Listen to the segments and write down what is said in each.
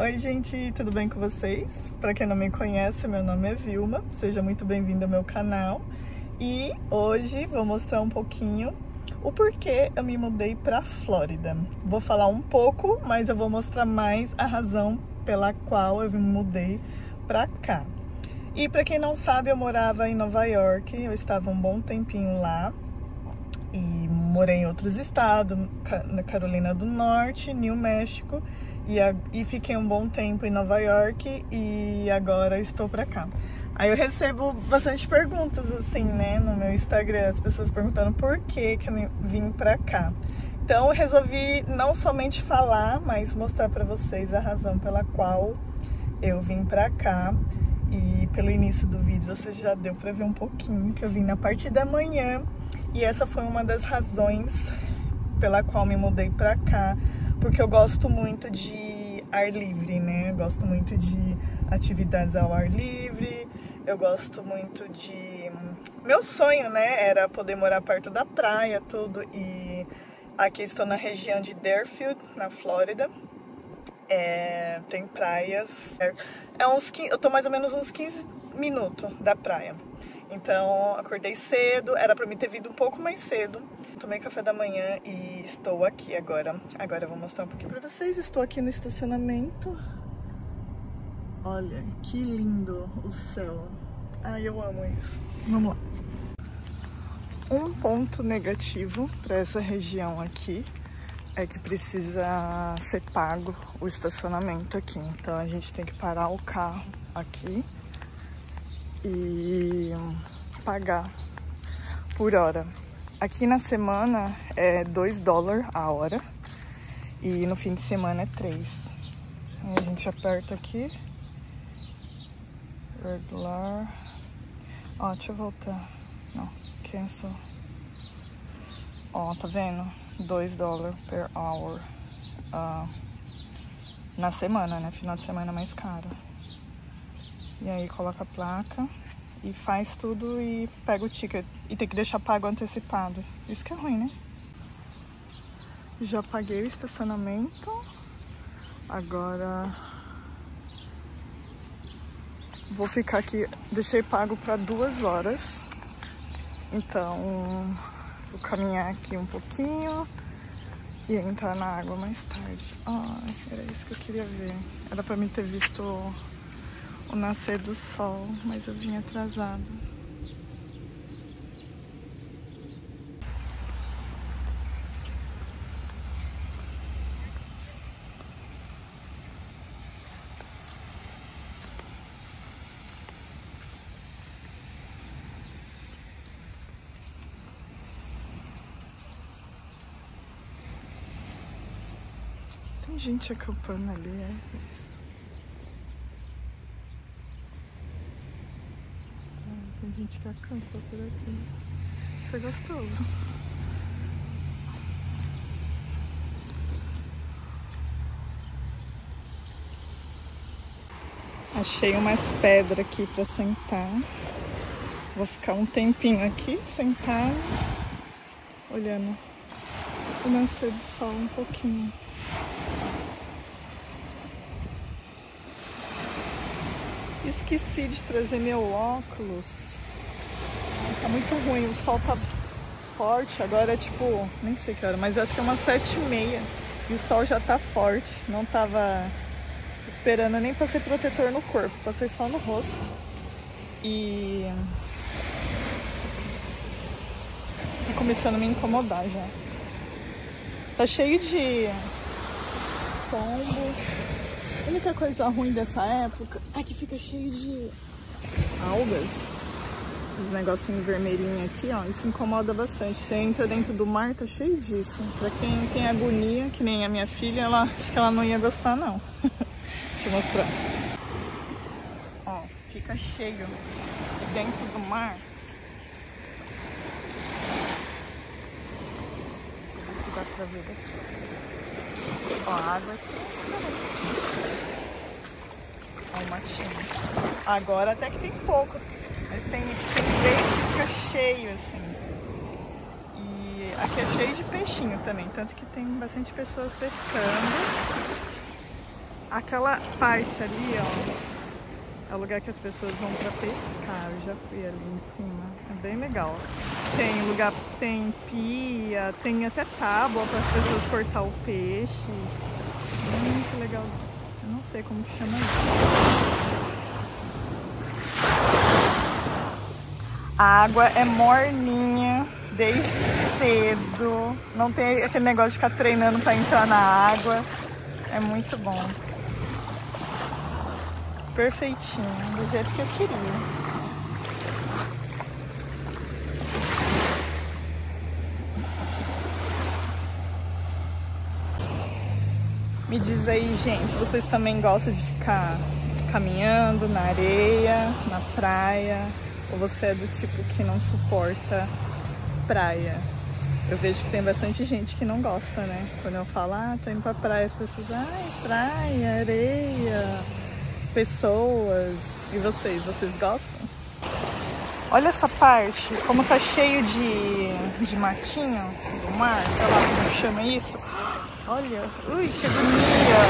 Oi gente, tudo bem com vocês? Pra quem não me conhece, meu nome é Vilma, seja muito bem-vindo ao meu canal. E hoje vou mostrar um pouquinho o porquê eu me mudei pra Flórida. Vou falar um pouco, mas eu vou mostrar mais a razão pela qual eu me mudei pra cá. E pra quem não sabe, eu morava em Nova York, eu estava um bom tempinho lá. E morei em outros estados, na Carolina do Norte, New México. E fiquei um bom tempo em Nova York e agora estou pra cá. Aí eu recebo bastante perguntas assim, né, no meu Instagram, as pessoas perguntando por que que eu vim pra cá. Então eu resolvi não somente falar, mas mostrar pra vocês a razão pela qual eu vim pra cá. E pelo início do vídeo você já deu pra ver um pouquinho que eu vim na parte da manhã. E essa foi uma das razões pela qual me mudei pra cá, porque eu gosto muito de ar livre, né? Eu gosto muito de atividades ao ar livre, eu gosto muito de... Meu sonho, né, era poder morar perto da praia, tudo, e aqui estou na região de Deerfield, na Flórida. Tem praias, eu tô mais ou menos uns 15 minutos da praia. Então acordei cedo, era pra mim ter vindo um pouco mais cedo. Tomei café da manhã e estou aqui agora. Agora eu vou mostrar um pouquinho pra vocês. Estou aqui no estacionamento. Olha, que lindo o céu. Ai, eu amo isso. Vamos lá. Um ponto negativo pra essa região aqui é que precisa ser pago o estacionamento aqui. Então a gente tem que parar o carro aqui e pagar por hora. Aqui na semana é $2 a hora e no fim de semana é 3. A gente aperta aqui. Regular. Ó, deixa eu voltar. Não, cancel. Ó, tá vendo? $2 per hour. Na semana, né? Final de semana é mais caro. E aí coloca a placa e faz tudo e pega o ticket. E tem que deixar pago antecipado. Isso que é ruim, né? Já paguei o estacionamento. Agora vou ficar aqui. Deixei pago para 2 horas. Então vou caminhar aqui um pouquinho e entrar na água mais tarde. Ai, era isso que eu queria ver. Era pra mim ter visto o nascer do sol, mas eu vim atrasada. Tem gente acampando ali, é isso. Tem gente que acampa por aqui. Isso é gostoso. Achei umas pedras aqui pra sentar. Vou ficar um tempinho aqui, sentada, olhando o nascer do sol um pouquinho. Esqueci de trazer meu óculos. Tá muito ruim, o sol tá forte. Agora é tipo, nem sei que hora, mas acho que é umas 7:30. E o sol já tá forte. Não tava esperando, eu nem passei protetor no corpo. Passei só no rosto. E tá começando a me incomodar já. Tá cheio de tombos. A única coisa ruim dessa época é que fica cheio de algas. Esses negocinhos vermelhinhos aqui, ó. Isso incomoda bastante. Você entra dentro do mar, tá cheio disso. Pra quem tem agonia, que nem a minha filha, ela, acho que ela não ia gostar, não. Deixa eu mostrar. Ó, fica cheio dentro do mar. Deixa eu ver se dá pra ver daqui. Ó, a água aqui. Olha o matinho. Agora até que tem pouco, mas tem vez que fica cheio assim. E aqui é cheio de peixinho também, tanto que tem bastante pessoas pescando. Aquela parte ali, ó, é o lugar que as pessoas vão pra pescar. Eu já fui ali em cima. É bem legal. Tem lugar, tem pia, tem até tábua para as pessoas cortar o peixe. Muito legal. Eu não sei como que chama isso. A água é morninha desde cedo. Não tem aquele negócio de ficar treinando para entrar na água. É muito bom. Perfeitinho, do jeito que eu queria. Me diz aí, gente, vocês também gostam de ficar caminhando na areia, na praia? Ou você é do tipo que não suporta praia? Eu vejo que tem bastante gente que não gosta, né? Quando eu falo, ah, tô indo pra praia, as pessoas, ai, praia, areia, pessoas. E vocês, vocês gostam? Olha essa parte, como tá cheio de matinho do mar, sei lá como chama isso. Olha, ui, que agonia!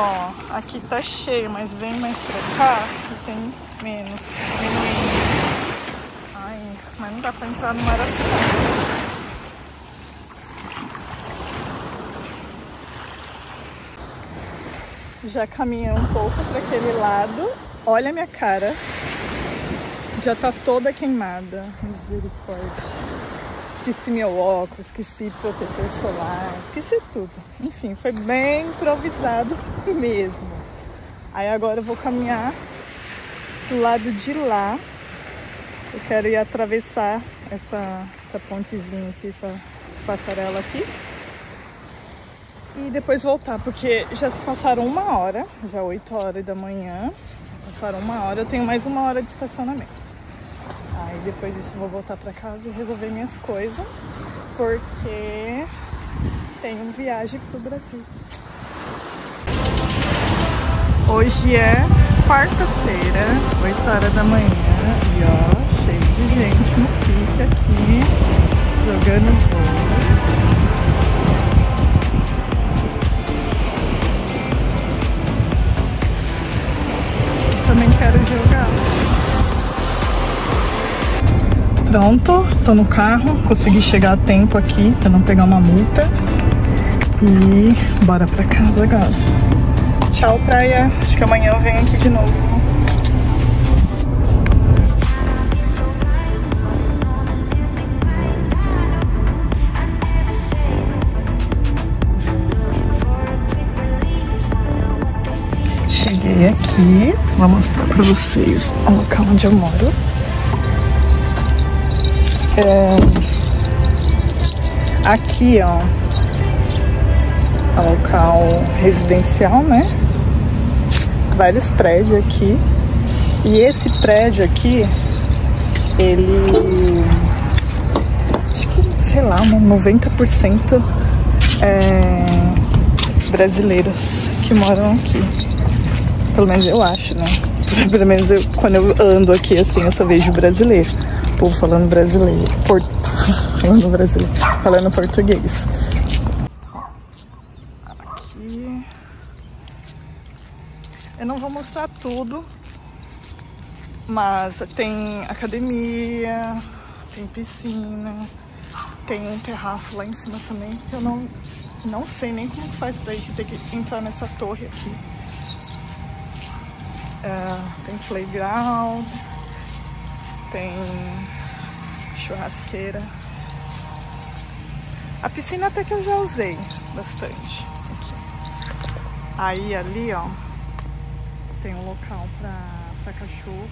Ó, aqui tá cheio, mas vem mais pra cá que tem menos. Ai, mas não dá pra entrar no mar assim. Já caminhei um pouco pra aquele lado. Olha a minha cara. Já tá toda queimada. Misericórdia. Esqueci meu óculos, esqueci protetor solar, esqueci tudo. Enfim, foi bem improvisado mesmo. Aí agora eu vou caminhar do lado de lá. Eu quero ir atravessar essa pontezinha aqui, essa passarela aqui. E depois voltar, porque já se passaram 1 hora, já 8 horas da manhã. Passaram 1 hora, eu tenho mais 1 hora de estacionamento. Aí depois disso eu vou voltar pra casa e resolver minhas coisas, porque tenho viagem pro Brasil. Hoje é quarta-feira, 8 horas da manhã, e ó, cheio de gente no pique aqui, jogando vôlei. Também quero jogar. Pronto, tô no carro, consegui chegar a tempo aqui pra não pegar uma multa. E bora pra casa agora. Tchau, praia. Acho que amanhã eu venho aqui de novo. Cheguei aqui, vou mostrar pra vocês o local onde eu moro. Aqui, ó, é um local residencial, né? Vários prédios aqui. E esse prédio aqui, ele, acho que, sei lá, 90% brasileiros que moram aqui. Pelo menos eu acho, né? Pelo menos eu, quando eu ando aqui, assim, eu só vejo brasileiro. Povo falando brasileiro, falando português. Aqui eu não vou mostrar tudo, mas tem academia, tem piscina, tem um terraço lá em cima também, que eu não sei nem como que faz pra ir, que tem que entrar nessa torre aqui. Tem playground, tem churrasqueira. A piscina até que eu já usei bastante aqui. Aí ali, ó, tem um local pra cachorro,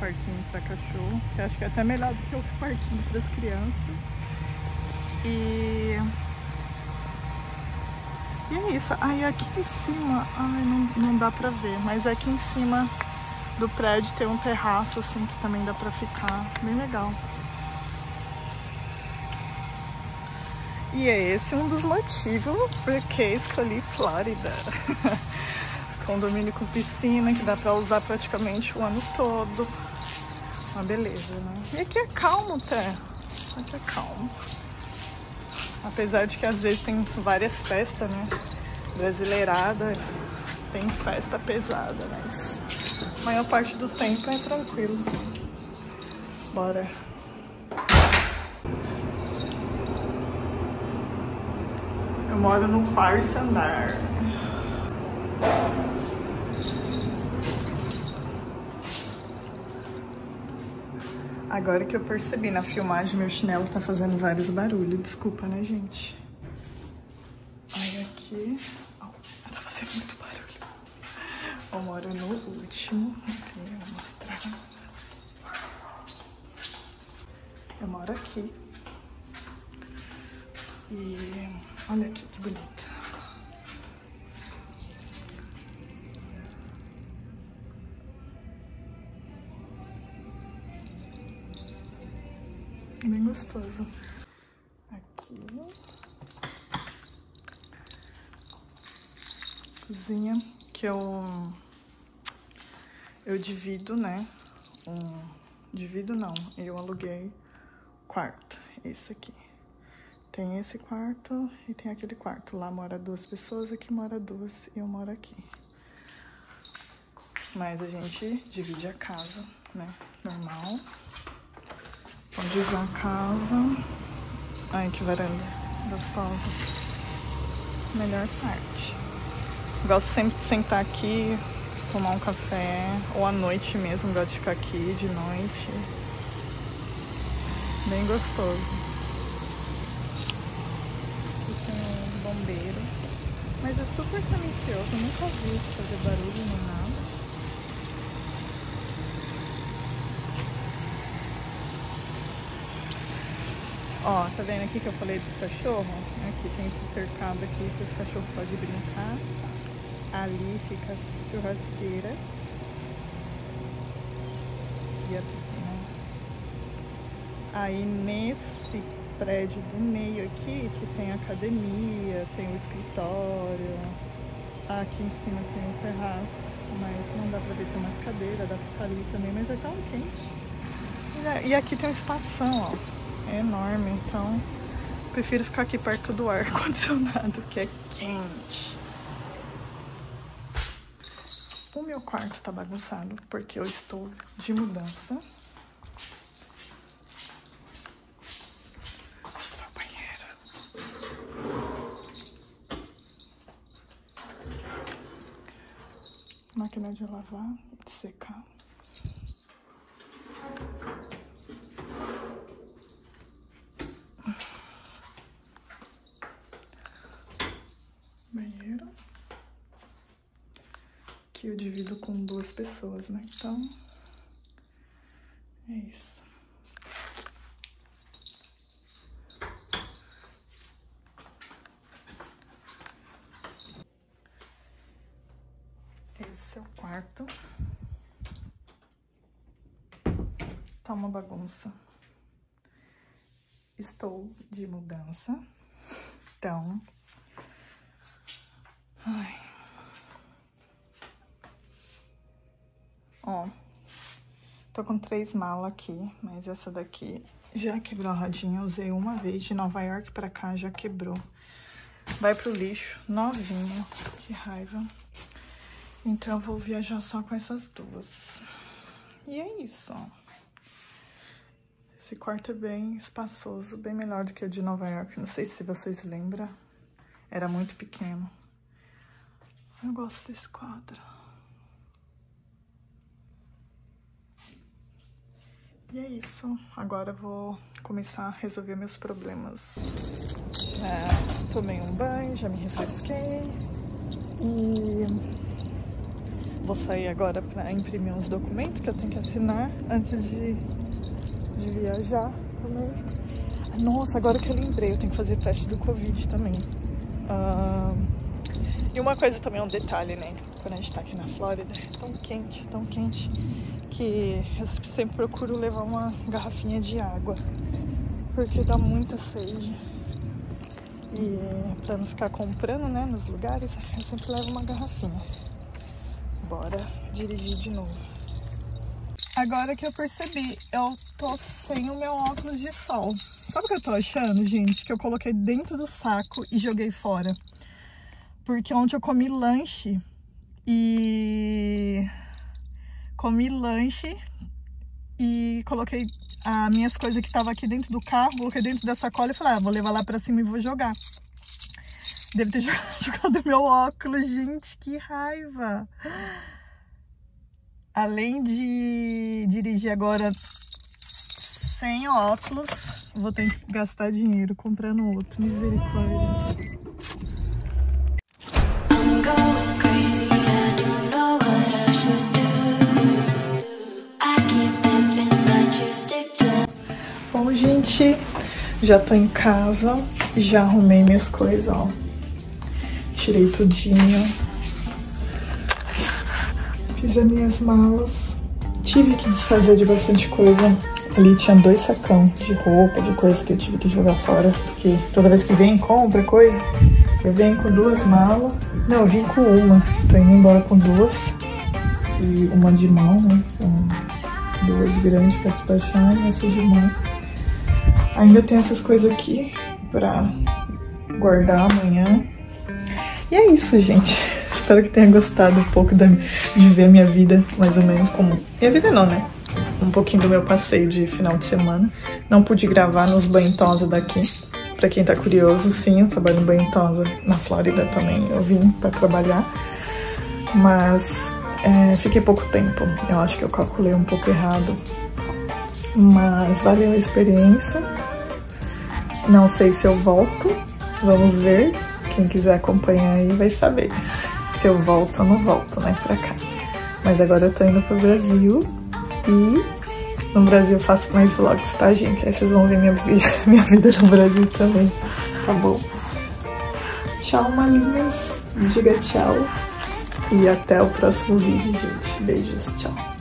parquinho pra cachorro, que eu acho que é até melhor do que o parquinho pras crianças. E é isso. Aí aqui em cima, ai, não dá pra ver, mas aqui em cima do prédio tem um terraço assim que também dá pra ficar, bem legal. E é esse um dos motivos porque escolhi Flórida. Condomínio com piscina que dá pra usar praticamente o ano todo. Uma beleza, né? E aqui é calmo até. Aqui é calmo. Apesar de que às vezes tem várias festas, né? Brasileirada, tem festa pesada, mas a maior parte do tempo é tranquilo. Bora! Eu moro no quarto andar. Agora que eu percebi na filmagem, meu chinelo tá fazendo vários barulhos. Desculpa, né, gente? Olha aqui. Oh, tá fazendo muito barulho. Eu moro no último. Aqui, eu vou mostrar. Eu moro aqui. E olha aqui, que bonito. Bem gostoso. Aqui. Cozinha que eu divido, né? Divido não. Eu aluguei quarto. Esse aqui. Tem esse quarto e tem aquele quarto. Lá mora duas pessoas, aqui mora duas e eu moro aqui. Mas a gente divide a casa, né? Normal. Pode usar a casa. Ai, que varanda gostosa. Melhor parte. Gosto sempre de sentar aqui, tomar um café. Ou à noite mesmo, gosto de ficar aqui de noite. Bem gostoso. Aqui tem um bombeiro. Mas é super silencioso, eu nunca vi fazer barulho nem nada. Ó, tá vendo aqui que eu falei dos cachorros? Aqui tem esse cercado aqui que os cachorros podem brincar. Ali fica a churrasqueira. E a piscina. Aí nesse prédio do meio aqui, que tem a academia, tem o escritório. Aqui em cima tem um terraço, mas não dá pra ver, tem umas cadeiras, dá pra ficar ali também, mas é tão quente. E aqui tem um espação, ó. É enorme, então prefiro ficar aqui perto do ar-condicionado, que é quente. O meu quarto tá bagunçado, porque eu estou de mudança. Mostra a banheira. Máquina de lavar e de secar. Que eu divido com duas pessoas, né? Então, é isso. Esse é o quarto. Tá uma bagunça. Estou de mudança. Então... Ai... Ó, tô com 3 malas aqui, mas essa daqui já quebrou a rodinha, usei uma vez de Nova York pra cá, já quebrou. Vai pro lixo, novinha, que raiva. Então eu vou viajar só com essas duas. E é isso, ó. Esse quarto é bem espaçoso, bem melhor do que o de Nova York, não sei se vocês lembram. Era muito pequeno. Eu gosto desse quadro. E é isso, agora eu vou começar a resolver meus problemas. Já tomei um banho, já me refresquei. E vou sair agora pra imprimir uns documentos que eu tenho que assinar antes de viajar também. Nossa, agora que eu lembrei, eu tenho que fazer teste do Covid também. E uma coisa também é um detalhe, né? Quando a gente tá aqui na Flórida, é tão quente, que eu sempre procuro levar uma garrafinha de água, porque dá muita sede. E pra não ficar comprando, né, nos lugares, eu sempre levo uma garrafinha. Bora dirigir de novo. Agora que eu percebi, eu tô sem o meu óculos de sol. Sabe o que eu tô achando, gente? Que eu coloquei dentro do saco e joguei fora. Porque ontem eu comi lanche e... coloquei as minhas coisas que tava aqui dentro do carro, coloquei dentro da sacola e falei, ah, vou levar lá pra cima e vou jogar. Deve ter jogado meu óculos, gente, que raiva! Além de dirigir agora sem óculos, vou ter que gastar dinheiro comprando outro, misericórdia. Bom, gente, já tô em casa, já arrumei minhas coisas, ó. Tirei tudinho, fiz as minhas malas, tive que desfazer de bastante coisa. Ali tinha 2 sacão de roupa, de coisas que eu tive que jogar fora, porque toda vez que vem compra coisa, eu venho com 2 malas. Não, eu vim com uma, tô indo embora com 2 e uma de mão, né? Então, 2 grandes pra despachar e essa de mão. Ainda tem essas coisas aqui pra guardar amanhã. E é isso, gente. Espero que tenha gostado um pouco de ver minha vida, mais ou menos como... Minha vida não, né? Um pouquinho do meu passeio de final de semana. Não pude gravar nos Banho-Tosa daqui. Pra quem tá curioso, sim, eu trabalho no Banho-Tosa na Flórida também. Eu vim pra trabalhar, mas fiquei pouco tempo. Eu acho que eu calculei um pouco errado. Mas valeu a experiência. Não sei se eu volto. Vamos ver. Quem quiser acompanhar aí vai saber se eu volto ou não volto, né, pra cá. Mas agora eu tô indo pro Brasil e no Brasil eu faço mais vlogs, tá, gente? Aí vocês vão ver minha vida no Brasil também, tá bom? Tchau, malinhas. Diga tchau. E até o próximo vídeo, gente. Beijos, tchau.